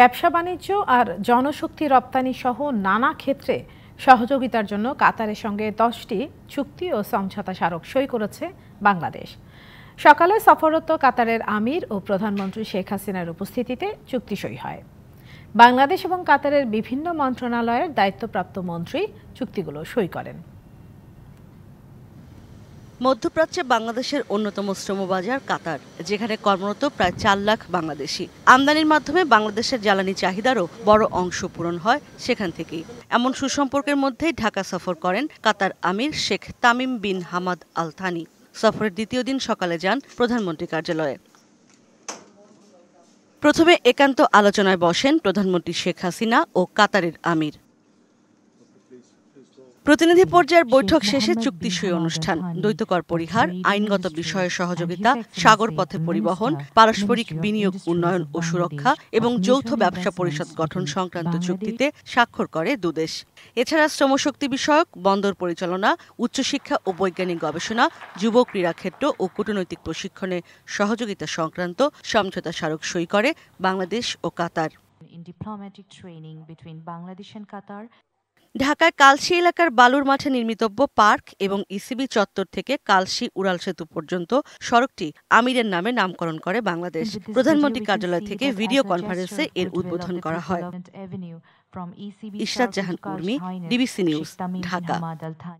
ব্যবসা বাণিজ্য আর জনশক্তি রপ্তানি সহ নানা ক্ষেত্রে সহযোগিতার জন্য কাতারের সঙ্গে 10টি চুক্তি ও সমঝোতা স্মারক সই করেছে বাংলাদেশ। সকালে সফররত কাতারের আমির ও প্রধানমন্ত্রী শেখ হাসিনার উপস্থিতিতে চুক্তি সই হয়। বাংলাদেশ এবং কাতারের বিভিন্ন মন্ত্রণালয়ের দায়িত্বপ্রাপ্ত মন্ত্রী চুক্তিগুলো সই করেন। মধ্যপ্রাচ্যে বাংলাদেশের অন্যতম শ্রম বাজার কাতার, যেখানে কর্মরত প্রায় 4 লাখ বাংলাদেশি। আমদানির মাধ্যমে বাংলাদেশের জ্বালানি চাহিদারও বড় অংশ পূরণ হয় সেখান থেকেই। এমন সুসম্পর্কের মধ্যেই ঢাকা সফর করেন কাতার আমির Sheikh Tamim bin Hamad Al Thani. সফরের দ্বিতীয় দিন সকালে যান প্রধানমন্ত্রী কার্যালয়ে। প্রথমে একান্ত আলোচনায় বসেন প্রধানমন্ত্রী শেখ হাসিনা ও কাতারের আমির। প্রতিনিধি পর্যায়ের বৈঠক শেষে চুক্তি সই অনুষ্ঠান। দ্বৈতকর পরিহার, আইনগত বিষয়ে সহযোগিতা, সাগর পথে পরিবহন, পারস্পরিক বিনিয়োগ উন্নয়ন ও সুরক্ষা এবং যৌথ ব্যবসা পরিষদ গঠন সংক্রান্ত চুক্তিতে স্বাক্ষর করে দুদেশ। এছাড়া শ্রমশক্তি বিষয়ক, বন্দর পরিচালনা, উচ্চশিক্ষা ও বৈজ্ঞানিক গবেষণা, যুব ক্রীড়াক্ষেত্র ও কূটনৈতিক প্রশিক্ষণে সহযোগিতা সংক্রান্ত সমঝোতা স্মারক সই করে বাংলাদেশ ও কাতার। ঢাকায় কালশী এলাকার বালুর মাঠে নির্মিতব্য পার্ক এবং ইসিবি চত্বর থেকে কালশী উড়াল সেতু পর্যন্ত সড়কটি আমিরের নামে নামকরণ করে বাংলাদেশ। প্রধানমন্ত্রী কার্যালয় থেকে ভিডিও কনফারেন্সে এর উদ্বোধন করা হয়। Ishrat Jahan, DBC news, Dhaka.